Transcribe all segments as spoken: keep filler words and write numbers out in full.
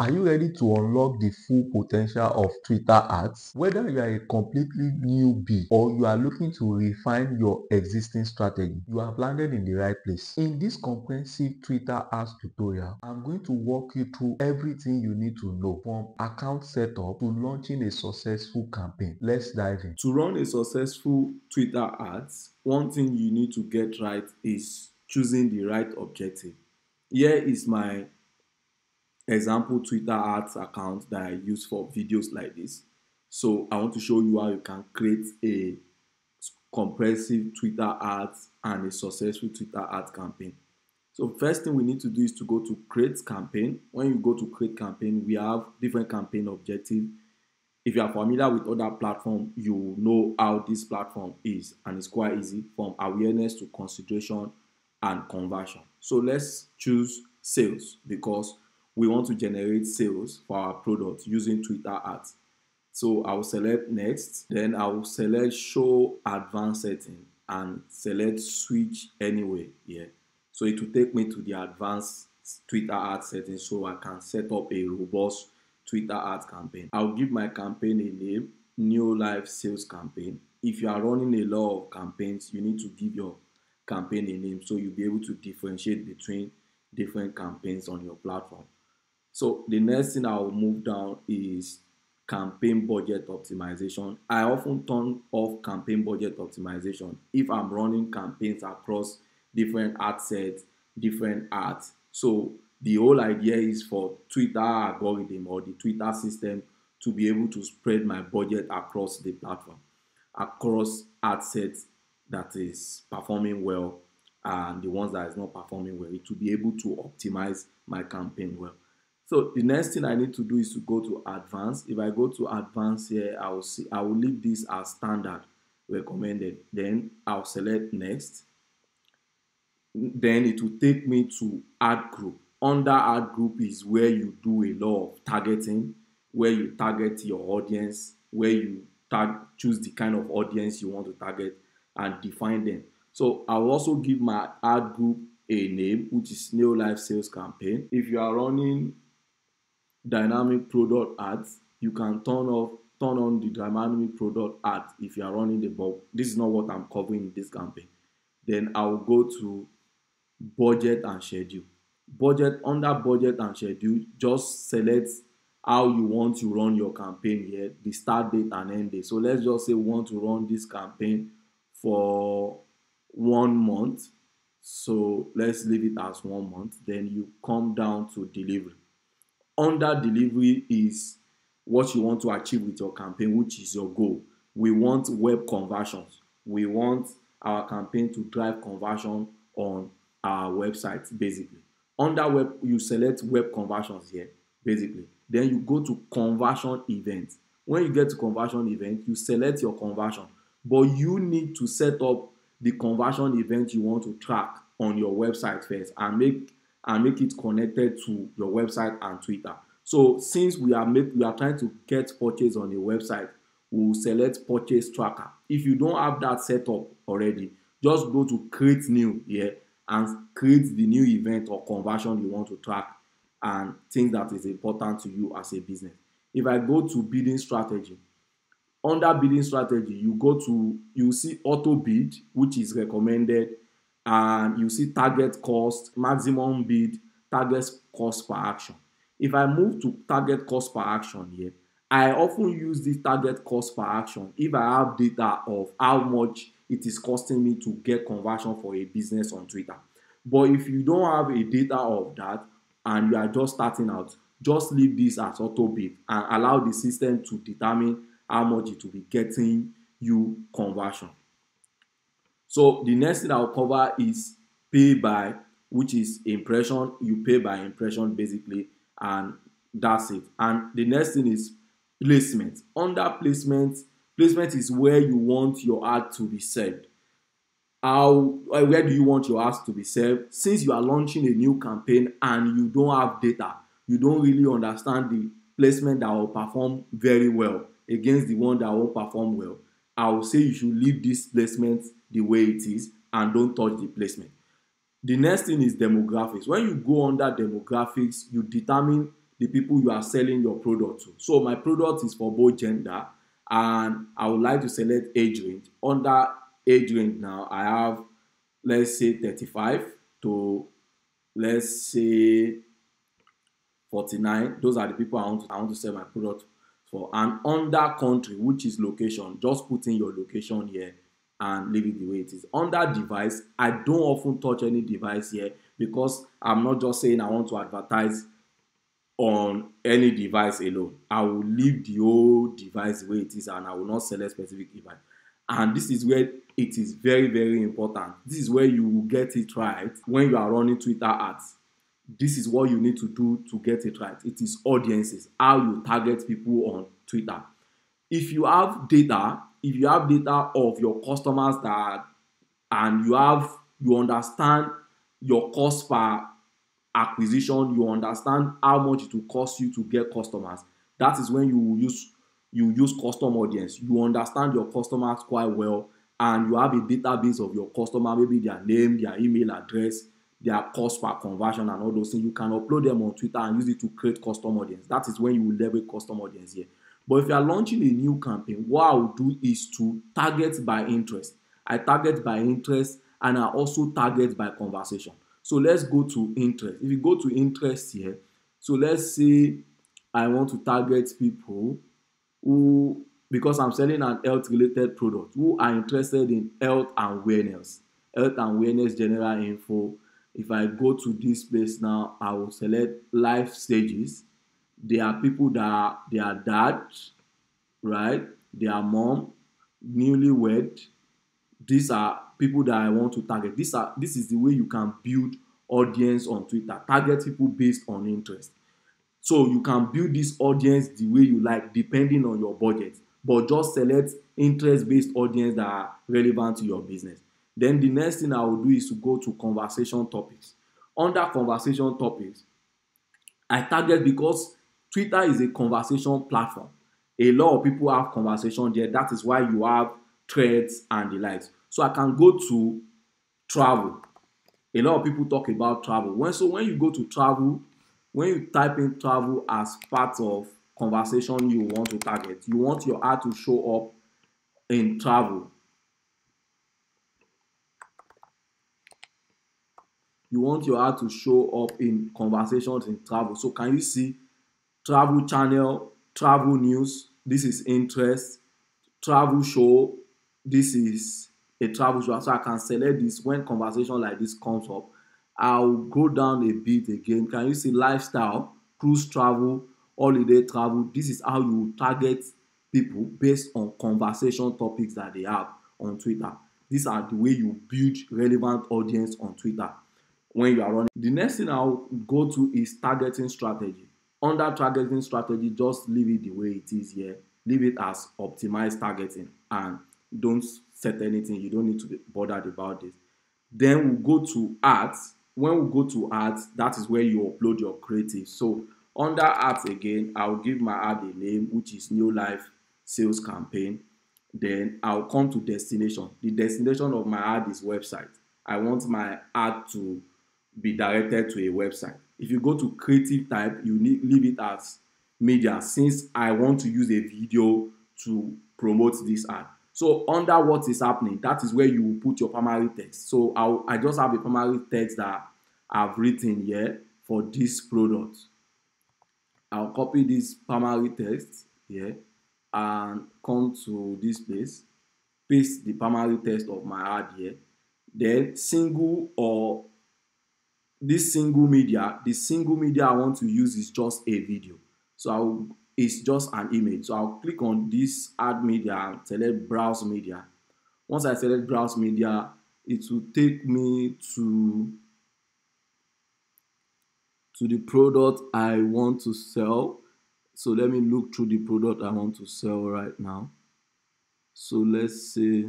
Are you ready to unlock the full potential of Twitter ads? Whether you are a completely newbie or you are looking to refine your existing strategy, you have landed in the right place. In this comprehensive Twitter ads tutorial, I'm going to walk you through everything you need to know, from account setup to launching a successful campaign. Let's dive in. To run a successful Twitter ads, one thing you need to get right is choosing the right objective. Here is my example Twitter ads account that I use for videos like this. So I want to show you how you can create a comprehensive Twitter ads and a successful Twitter ads campaign. So first thing we need to do is to go to create campaign. When you go to create campaign, we have different campaign objectives. If you are familiar with other platforms, you know how this platform is, and it's quite easy, from awareness to consideration and conversion. So let's choose sales because we want to generate sales for our product using Twitter ads. So I'll select next, then I'll select show advanced setting and select switch anyway here. So it will take me to the advanced Twitter ads setting so I can set up a robust Twitter ads campaign. I'll give my campaign a name, New Life Sales Campaign. If you are running a lot of campaigns, you need to give your campaign a name so you'll be able to differentiate between different campaigns on your platform. So the next thing I'll move down is campaign budget optimization. I often turn off campaign budget optimization if I'm running campaigns across different ad sets, different ads. So the whole idea is for Twitter algorithm or the Twitter system to be able to spread my budget across the platform, across ad sets that is performing well and the ones that is not performing well. It will be able to optimize my campaign well. So the next thing I need to do is to go to advanced. If I go to advanced here, I will see I will leave this as standard recommended. Then I'll select next. Then it will take me to ad group. Under ad group is where you do a lot of targeting, where you target your audience, where you tag, choose the kind of audience you want to target and define them. So I'll also give my ad group a name, which is New Life Sales Campaign. If you are running dynamic product ads, you can turn off turn on the dynamic product ads if you are running the bulk. This is not what I'm covering in this campaign. Then I'll go to budget and schedule. Budget, under budget and schedule, just select how you want to run your campaign here, the start date and end date. So let's just say we want to run this campaign for one month. So let's leave it as one month. Then you come down to delivery. Under delivery is what you want to achieve with your campaign, which is your goal. We want web conversions. We want our campaign to drive conversion on our website, basically. Under web, you select web conversions here, basically. Then you go to conversion events. When you get to conversion event, you select your conversion, but you need to set up the conversion event you want to track on your website first and make and make it connected to your website and Twitter. So since we are make, we are trying to get purchase on the website, we'll select purchase tracker. If you don't have that set up already, just go to create new here and create the new event or conversion you want to track and things that is important to you as a business. If I go to bidding strategy, under bidding strategy, you go to, you see auto bid, which is recommended, and you see target cost, maximum bid, target cost per action. If I move to target cost per action here, I often use this target cost per action if I have data of how much it is costing me to get conversion for a business on Twitter. But if you don't have a data of that and you are just starting out, just leave this as auto bid and allow the system to determine how much it will be getting you conversion. So the next thing I'll cover is pay by, which is impression. You pay by impression basically, and that's it. And the next thing is placement. Under placement, placement is where you want your ad to be served. How, where do you want your ads to be served? Since you are launching a new campaign and you don't have data, you don't really understand the placement that will perform very well against the one that won't perform well. I will say you should leave this placement the way it is and don't touch the placement. The next thing is demographics. When you go under demographics, you determine the people you are selling your product to. So my product is for both gender, and I would like to select age range. Under age range now, I have, let's say, thirty-five to, let's say, forty-nine. Those are the people I want to, I want to sell my product for. And under country, which is location, just put in your location here and leave it the way it is. Under device, I don't often touch any device here, because I'm not just saying I want to advertise on any device alone. I will leave the whole device the way it is, and I will not select specific device. And this is where it is very, very important. This is where you will get it right when you are running Twitter ads. This is what you need to do to get it right. It is audiences, how you target people on Twitter. If you have data, if you have data of your customers that, and you have, you understand your cost per acquisition, you understand how much it will cost you to get customers. That is when you use you use custom audience. You understand your customers quite well, and you have a database of your customer, maybe their name, their email address, their cost per conversion, and all those things. You can upload them on Twitter and use it to create custom audience. That is when you will leverage custom audience here. But if you are launching a new campaign, what I will do is to target by interest. I target by interest, and I also target by conversation. So let's go to interest. If you go to interest here, so let's say I want to target people who, because I'm selling an health-related product, who are interested in health and awareness, health and awareness general info. If I go to this place now, I will select life stages. They are people that are, they are dad, right? They are mom, newlywed. These are people that I want to target. These are, this is the way you can build audience on Twitter. Target people based on interest. So you can build this audience the way you like, depending on your budget. But just select interest-based audience that are relevant to your business. Then the next thing I will do is to go to conversation topics. Under conversation topics, I target, because Twitter is a conversation platform. A lot of people have conversation there. That is why you have threads and the likes. So I can go to travel. A lot of people talk about travel. When, so when you go to travel, when you type in travel as part of conversation you want to target, you want your ad to show up in travel. You want your ad to show up in conversations in travel. So can you see travel channel, travel news, this is interest, travel show, this is a travel show. So I can select this when conversation like this comes up. I'll go down a bit again. Can you see lifestyle, cruise travel, holiday travel? This is how you target people based on conversation topics that they have on Twitter. These are the way you build relevant audience on Twitter. When you are running, the next thing I'll go to is targeting strategy. Under targeting strategy, just leave it the way it is here. Leave it as optimized targeting, and don't set anything. You don't need to be bothered about this. Then we'll go to ads. When we go to ads, that is where you upload your creative. So under ads again, I'll give my ad a name, which is New Life Sales Campaign. Then I'll come to destination. The destination of my ad is website. I want my ad to be directed to a website. If you go to creative type, you need leave it as media, since I want to use a video to promote this ad. So under what is happening, that is where you will put your primary text. So I'll, I just have a primary text that I've written here for this product. I'll copy this primary text here and come to this place, paste the primary text of my ad here. Then single or this single media, the single media I want to use is just a video. So I'll, it's just an image. So I'll click on this ad media and select browse media. Once I select browse media, it will take me to, to the product I want to sell. So let me look through the product I want to sell right now. So let's say,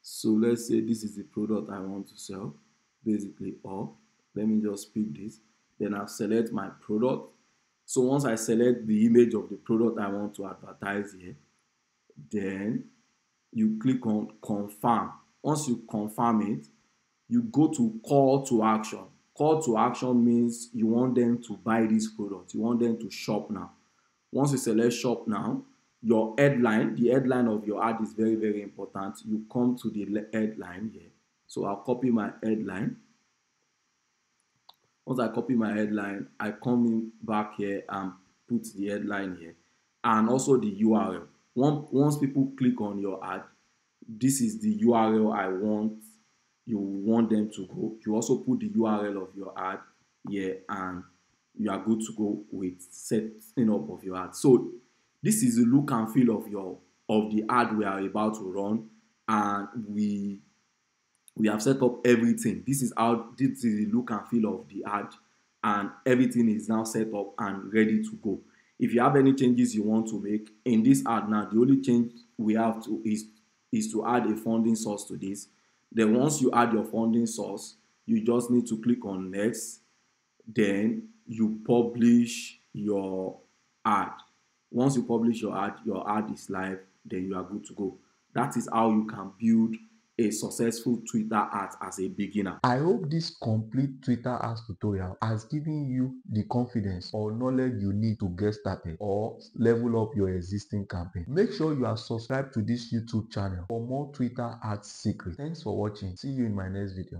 so let's say this is the product I want to sell, basically all. Let me just pick this. Then I'll select my product. So once I select the image of the product I want to advertise here, then you click on confirm. Once you confirm it, you go to call to action. Call to action means you want them to buy this product. You want them to shop now. Once you select shop now, your headline, the headline of your ad is very, very important. You come to the headline here. So I'll copy my headline. Once I copy my headline, I come in back here and put the headline here. And also the U R L. Once people click on your ad, this is the U R L I want. You want them to go. You also put the U R L of your ad here, and you are good to go with setting up of your ad. So this is the look and feel of your of the ad we are about to run, and we we have set up everything. This is how this is the look and feel of the ad, and everything is now set up and ready to go. If you have any changes you want to make in this ad now, the only change we have to is is to add a funding source to this. Then once you add your funding source, you just need to click on next. Then you publish your ad. Once you publish your ad, your ad is live, then you are good to go. That is how you can build a successful Twitter ad as a beginner. I hope this complete Twitter ads tutorial has given you the confidence or knowledge you need to get started or level up your existing campaign. Make sure you are subscribed to this YouTube channel for more Twitter ads secrets. Thanks for watching. See you in my next video.